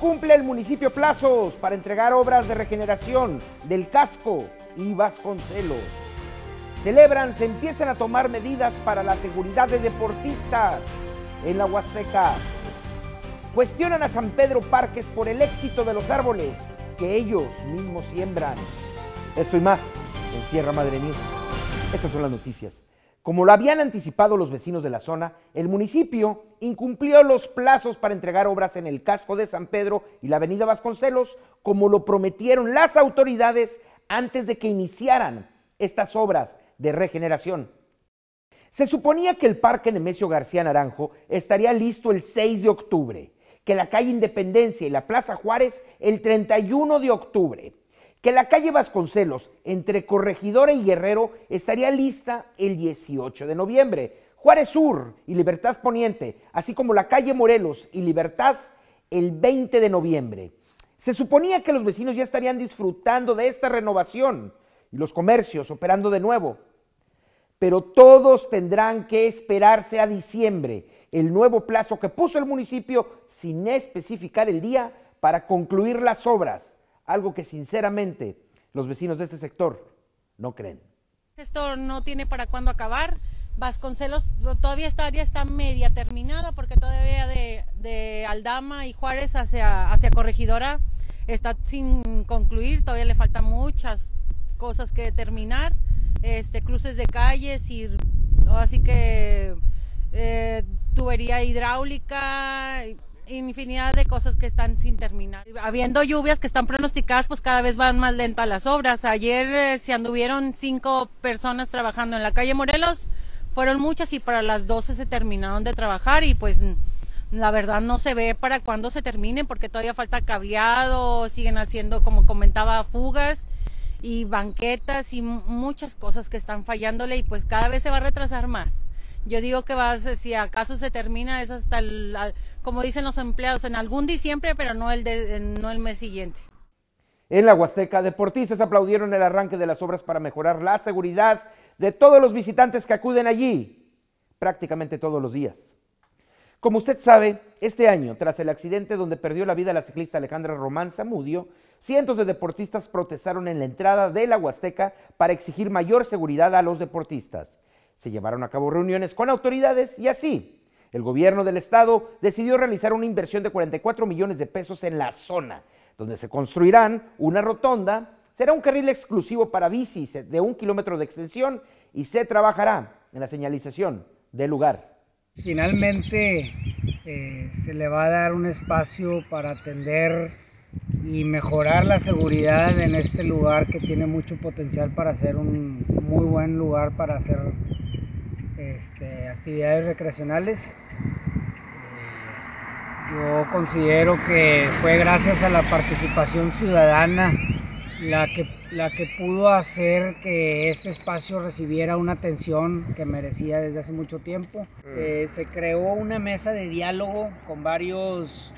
Incumple el municipio plazos para entregar obras de regeneración del Casco y Vasconcelos. Celebran, se empiezan a tomar medidas para la seguridad de deportistas en la Huasteca. Cuestionan a San Pedro Parques por el éxito de los árboles que ellos mismos siembran. Esto y más en Sierra Madre News. Estas son las noticias. Como lo habían anticipado los vecinos de la zona, el municipio incumplió los plazos para entregar obras en el Casco de San Pedro y la avenida Vasconcelos, como lo prometieron las autoridades antes de que iniciaran estas obras de regeneración. Se suponía que el parque Nemesio García Naranjo estaría listo el 6 de octubre, que la calle Independencia y la Plaza Juárez el 31 de octubre, que la calle Vasconcelos entre Corregidora y Guerrero estaría lista el 18 de noviembre, Juárez Sur y Libertad Poniente, así como la calle Morelos y Libertad el 20 de noviembre. Se suponía que los vecinos ya estarían disfrutando de esta renovación y los comercios operando de nuevo. Pero todos tendrán que esperarse a diciembre, el nuevo plazo que puso el municipio sin especificar el día para concluir las obras, algo que sinceramente los vecinos de este sector no creen. Esto no tiene para cuándo acabar. Vasconcelos todavía esta área está media terminada porque todavía de Aldama y Juárez hacia Corregidora está sin concluir, todavía le faltan muchas cosas que terminar. Cruces de calles y así que tubería hidráulica, infinidad de cosas que están sin terminar. Habiendo lluvias que están pronosticadas, pues cada vez van más lentas las obras. Ayer se anduvieron 5 personas trabajando en la calle Morelos, fueron muchas y para las 12 se terminaron de trabajar y pues la verdad no se ve para cuándo se terminen porque todavía falta cableado, siguen haciendo, como comentaba, fugas y banquetas y muchas cosas que están fallándole y pues cada vez se va a retrasar más. Yo digo que va, si acaso se termina, es hasta, como dicen los empleados, en algún diciembre, pero no el mes siguiente. En la Huasteca, deportistas aplaudieron el arranque de las obras para mejorar la seguridad de todos los visitantes que acuden allí, prácticamente todos los días. Como usted sabe, este año, tras el accidente donde perdió la vida la ciclista Alejandra Román Zamudio, cientos de deportistas protestaron en la entrada de la Huasteca para exigir mayor seguridad a los deportistas. Se llevaron a cabo reuniones con autoridades y así, el gobierno del estado decidió realizar una inversión de 44 millones de pesos en la zona, donde se construirán una rotonda, será un carril exclusivo para bicis de 1 kilómetro de extensión y se trabajará en la señalización del lugar. Finalmente se le va a dar un espacio para atender y mejorar la seguridad en este lugar que tiene mucho potencial para ser un muy buen lugar para hacer actividades recreacionales. Yo considero que fue gracias a la participación ciudadana la que pudo hacer que este espacio recibiera una atención que merecía desde hace mucho tiempo. Se creó una mesa de diálogo con varios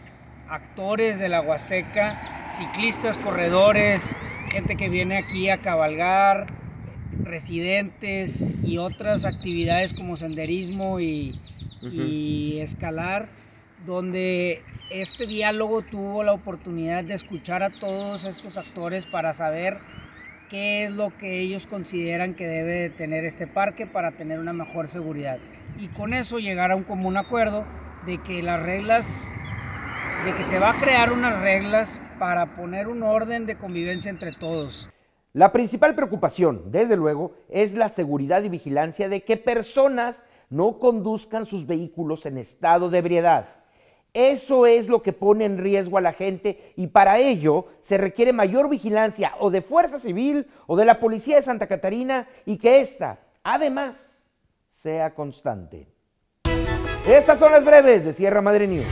actores de la Huasteca, ciclistas, corredores, gente que viene aquí a cabalgar, residentes y otras actividades como senderismo y escalar, donde este diálogo tuvo la oportunidad de escuchar a todos estos actores para saber qué es lo que ellos consideran que debe tener este parque para tener una mejor seguridad. Y con eso llegar a un común acuerdo de que las reglas, de que se va a crear unas reglas para poner un orden de convivencia entre todos. La principal preocupación, desde luego, es la seguridad y vigilancia de que personas no conduzcan sus vehículos en estado de ebriedad. Eso es lo que pone en riesgo a la gente y para ello se requiere mayor vigilancia o de Fuerza Civil o de la Policía de Santa Catarina y que ésta, además, sea constante. Estas son las breves de Sierra Madre News.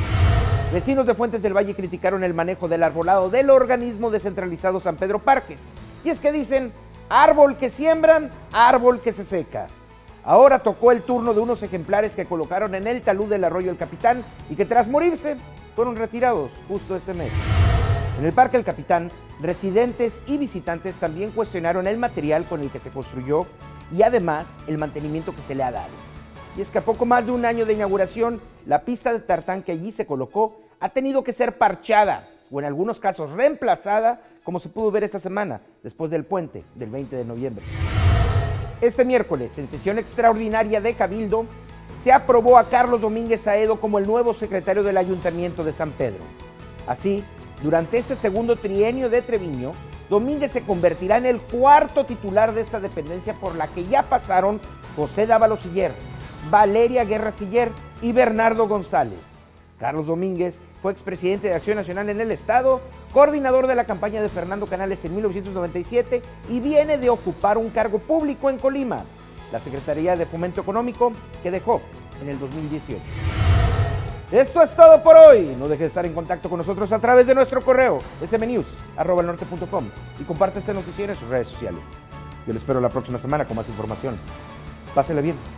Vecinos de Fuentes del Valle criticaron el manejo del arbolado del organismo descentralizado San Pedro Parques. Y es que dicen, árbol que siembran, árbol que se seca. Ahora tocó el turno de unos ejemplares que colocaron en el talud del arroyo El Capitán y que tras morirse fueron retirados justo este mes. En el Parque El Capitán, residentes y visitantes también cuestionaron el material con el que se construyó y además el mantenimiento que se le ha dado. Y es que a poco más de un año de inauguración, la pista de tartán que allí se colocó ha tenido que ser parchada o en algunos casos reemplazada, como se pudo ver esta semana, después del puente del 20 de noviembre. Este miércoles, en sesión extraordinaria de Cabildo, se aprobó a Carlos Domínguez Aedo como el nuevo secretario del Ayuntamiento de San Pedro. Así, durante este segundo trienio de Treviño, Domínguez se convertirá en el cuarto titular de esta dependencia, por la que ya pasaron José Dávalo Siller, Valeria Guerra Siller y Bernardo González. Carlos Domínguez fue expresidente de Acción Nacional en el Estado, coordinador de la campaña de Fernando Canales en 1997 y viene de ocupar un cargo público en Colima, la Secretaría de Fomento Económico, que dejó en el 2018. Esto es todo por hoy. No dejes de estar en contacto con nosotros a través de nuestro correo smnews@elnorte.com y comparte esta noticia en sus redes sociales. Yo les espero la próxima semana con más información. Pásenla bien.